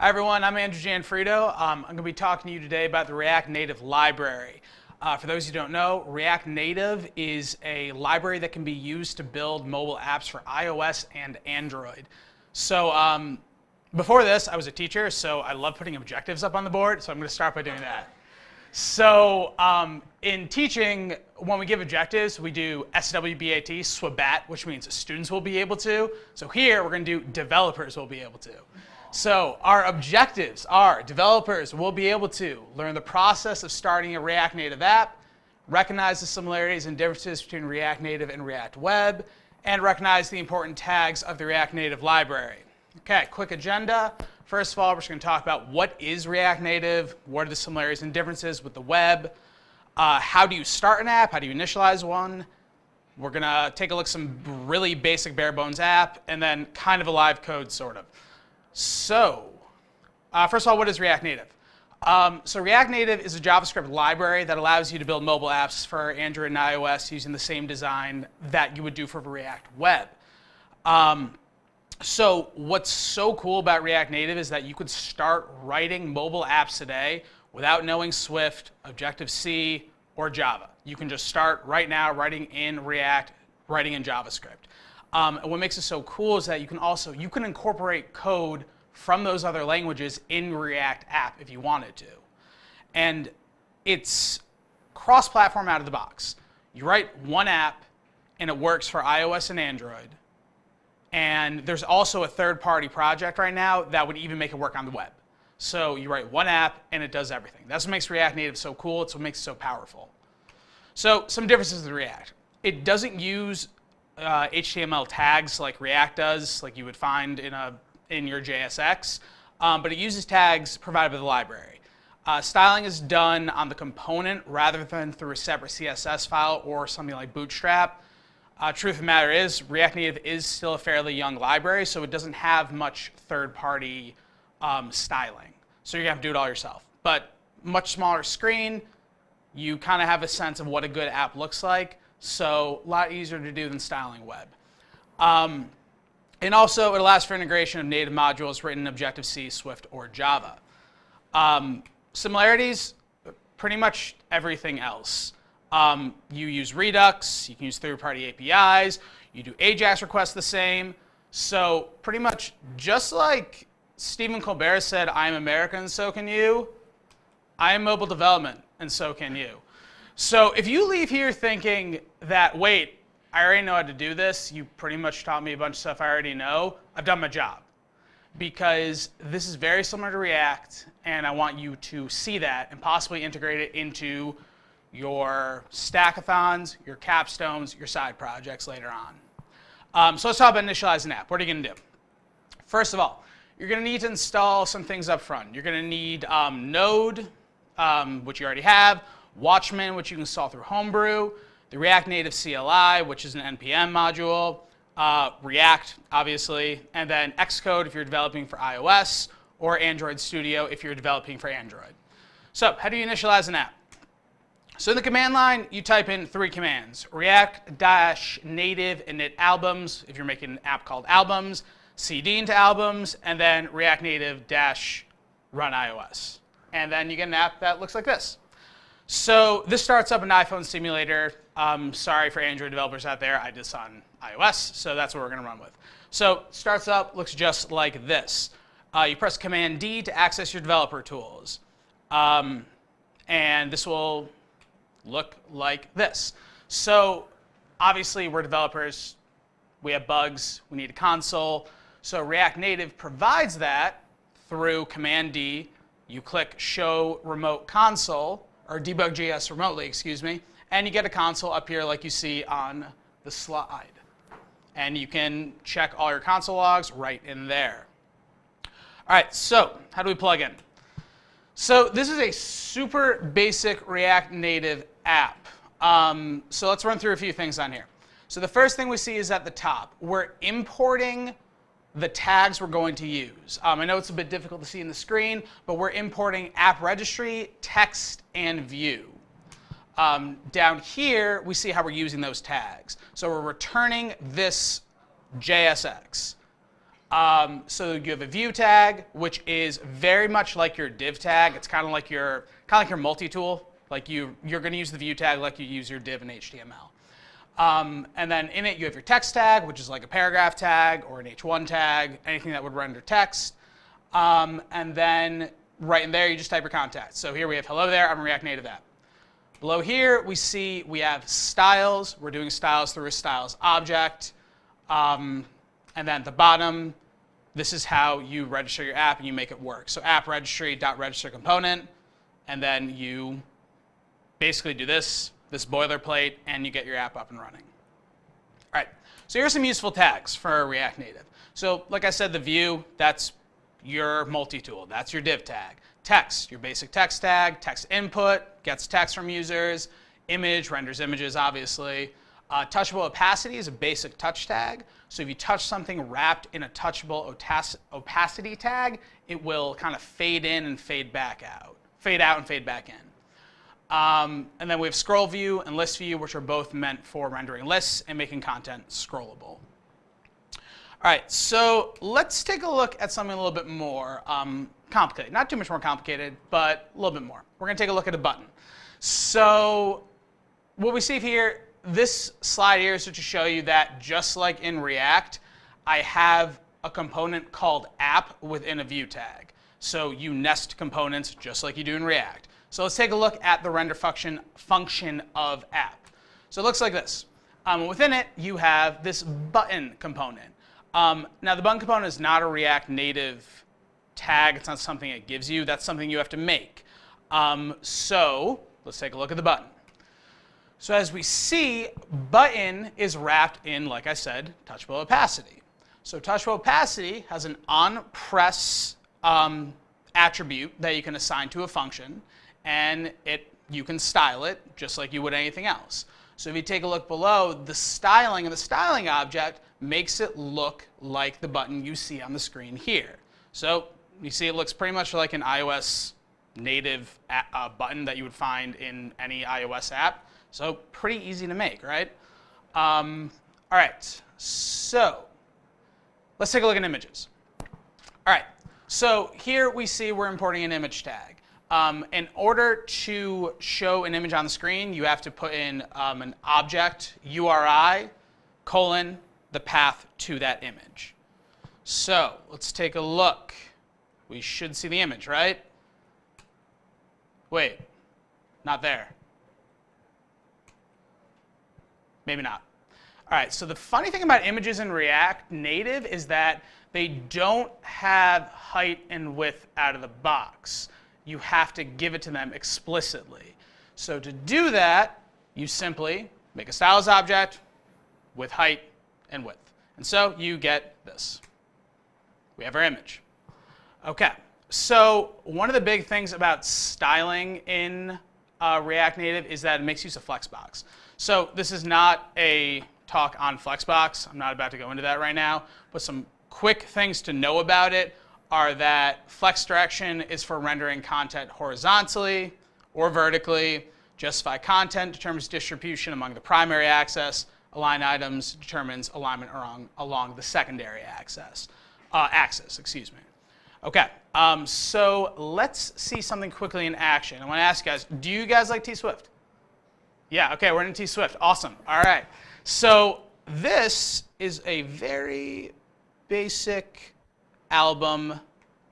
Hi everyone, I'm Andrew Gionfriddo. I'm going to be talking to you today about the React Native library. For those who don't know, React Native is a library that can be used to build mobile apps for iOS and Android. So before this, I was a teacher, so I love putting objectives up on the board, so I'm going to start by doing that. So in teaching, when we give objectives, we do SWBAT, which means students will be able to. So here, we're going to do developers will be able to. So our objectives are developers will be able to learn the process of starting a React Native app, recognize the similarities and differences between React Native and React Web, and recognize the important tags of the React Native library. Okay, quick agenda. First of all, we're just going to talk about what is React Native, what are the similarities and differences with the web, how do you start an app, how do you initialize one. We're going to take a look at some really basic bare bones app, and then kind of a live code, sort of. So, first of all, what is React Native? So React Native is a JavaScript library that allows you to build mobile apps for Android and iOS using the same design that you would do for React Web. So what's so cool about React Native is that you could start writing mobile apps today without knowing Swift, Objective-C, or Java. You can just start right now writing in React, writing in JavaScript. And what makes it so cool is that you can incorporate code from those other languages in React app if you wanted to. And it's cross-platform out of the box. You write one app, and it works for iOS and Android. And there's also a third-party project right now that would even make it work on the web. So you write one app, and it does everything. That's what makes React Native so cool. It's what makes it so powerful. So some differences with React. It doesn't use HTML tags like React does, like you would find in your JSX, but it uses tags provided by the library. Styling is done on the component rather than through a separate CSS file or something like Bootstrap. Truth of the matter is, React Native is still a fairly young library, so it doesn't have much third-party styling. So you're going to have to do it all yourself. But much smaller screen, you kind of have a sense of what a good app looks like. So a lot easier to do than styling web. And also, it allows for integration of native modules written in Objective-C, Swift, or Java. Similarities, pretty much everything else. You use Redux, you can use third-party APIs, you do AJAX requests the same. So pretty much just like Stephen Colbert said, I'm American, so can you. I am mobile development, and so can you. So if you leave here thinking that, wait, I already know how to do this, you pretty much taught me a bunch of stuff I already know, I've done my job. Because this is very similar to React, and I want you to see that and possibly integrate it into your stackathons, your capstones, your side projects later on. So let's talk about initializing an app. What are you going to do? First of all, you're going to need to install some things up front. You're going to need Node, which you already have, Watchman, which you can install through Homebrew, the React Native CLI, which is an NPM module, React, obviously, and then Xcode if you're developing for iOS, or Android Studio if you're developing for Android. So how do you initialize an app? So in the command line, you type in three commands, react-native init albums, if you're making an app called albums, cd into albums, and then react-native-run iOS. And then you get an app that looks like this. So this starts up an iPhone simulator. Sorry for Android developers out there. I did this on iOS, so that's what we're going to run with. So starts up, looks just like this. You press Command-D to access your developer tools. And this will look like this. So obviously, we're developers. We have bugs. We need a console. So React Native provides that through Command-D. You click Show Remote Console, or debug JS remotely, excuse me, and you get a console up here like you see on the slide. And you can check all your console logs right in there. All right, so how do we plug in? So this is a super basic React Native app. So let's run through a few things on here. So the first thing we see is at the top. We're importing the tags we're going to use. I know it's a bit difficult to see in the screen, but we're importing app registry, text, and view. Down here, we see how we're using those tags. So we're returning this JSX. So you have a view tag, which is very much like your div tag. It's kind of like your multi-tool. Like you're going to use the view tag like you use your div in HTML. And then in it you have your text tag, which is like a paragraph tag or an H1 tag, anything that would render text. And then right in there you just type your contact. So here we have hello there, I'm a React Native app. Below here we see we have styles. We're doing styles through a styles object. And then at the bottom, this is how you register your app and you make it work. So app registry.register component, and then you basically do this boilerplate, and you get your app up and running. All right, so here's some useful tags for React Native. So like I said, the view, that's your multi-tool. That's your div tag. Text, your basic text tag. Text input, gets text from users. Image, renders images, obviously. Touchable opacity is a basic touch tag. So if you touch something wrapped in a touchable opacity tag, it will kind of fade in and fade back out. Fade out and fade back in. And then we have scroll view and list view, which are both meant for rendering lists and making content scrollable. All right, so let's take a look at something a little bit more complicated. Not too much more complicated, but a little bit more. We're going to take a look at a button. So what we see here, this slide here is to show you that just like in React, I have a component called app within a view tag. So you nest components just like you do in React. So let's take a look at the render function of app. So it looks like this. Within it, you have this button component. Now, the button component is not a React Native tag. It's not something it gives you. That's something you have to make. So let's take a look at the button. So as we see, button is wrapped in, like I said, touchable opacity. So touchable opacity has an onPress attribute that you can assign to a function. And you can style it just like you would anything else. So if you take a look below, the styling of the styling object makes it look like the button you see on the screen here. So you see it looks pretty much like an iOS native button that you would find in any iOS app. So pretty easy to make, right? All right, so let's take a look at images. All right, so here we see we're importing an image tag. In order to show an image on the screen, you have to put in an object URI, colon, the path to that image. So let's take a look. We should see the image, right? Wait, not there. Maybe not. All right, so the funny thing about images in React Native is that they don't have height and width out of the box. You have to give it to them explicitly. So to do that, you simply make a styles object with height and width. And so you get this. We have our image. Okay, so one of the big things about styling in React Native is that it makes use of Flexbox. So this is not a talk on Flexbox. I'm not about to go into that right now, but some quick things to know about it are that flex direction is for rendering content horizontally or vertically. Justify content determines distribution among the primary axis. Align items determines alignment along the secondary axis. Excuse me. Okay, so let's see something quickly in action. I want to ask you guys, do you guys like T-Swift? Yeah, okay, we're in T-Swift. Awesome. All right. So this is a very basic album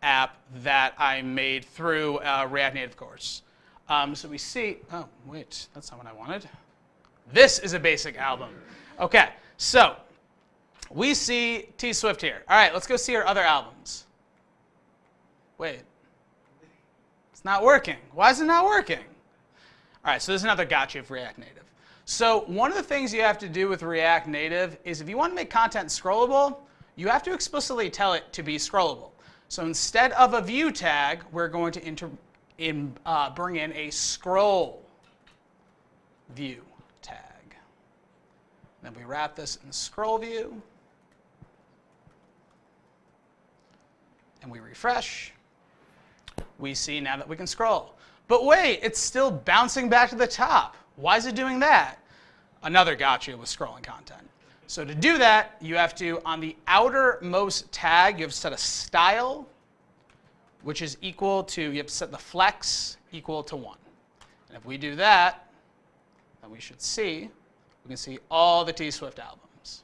app that I made through a React Native course. So we see, oh, wait, that's not what I wanted. This is a basic album. Okay, so we see T-Swift here. All right, let's go see our other albums. Wait, it's not working. Why is it not working? All right, so there's another gotcha of React Native. So one of the things you have to do with React Native is if you want to make content scrollable, you have to explicitly tell it to be scrollable. So instead of a view tag, we're going to bring in a scroll view tag. And then we wrap this in scroll view. And we refresh. We see now that we can scroll. But wait, it's still bouncing back to the top. Why is it doing that? Another gotcha with scrolling content. So to do that, you have to, on the outermost tag, you have to set a style, which is equal to, you have to set the flex equal to 1. And if we do that, then we should see, we can see all the T Swift albums.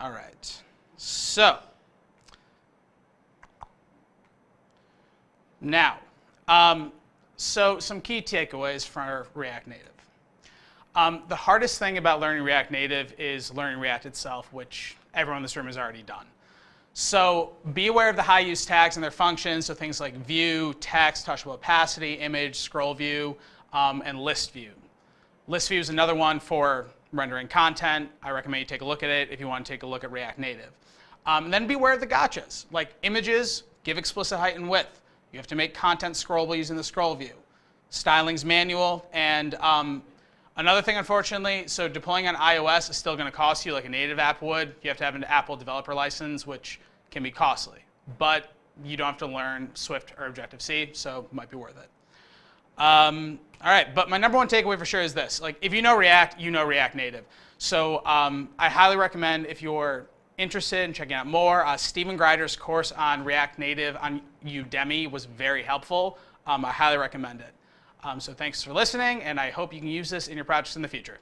All right. So now, so some key takeaways for React Native. The hardest thing about learning React Native is learning React itself, which everyone in this room has already done. So be aware of the high use tags and their functions, so things like view, text, touchable opacity, image, scroll view, and list view. List view is another one for rendering content. I recommend you take a look at it if you want to take a look at React Native. And then be aware of the gotchas, like images, give explicit height and width. You have to make content scrollable using the scroll view. Styling's manual, and another thing, unfortunately, so deploying on iOS is still going to cost you like a native app would. You have to have an Apple developer license, which can be costly. But you don't have to learn Swift or Objective-C, so it might be worth it. All right, but my number one takeaway for sure is this. Like, if you know React Native. So I highly recommend, if you're interested in checking out more, Stephen Colbert's course on React Native on Udemy was very helpful. I highly recommend it. So thanks for listening, and I hope you can use this in your projects in the future.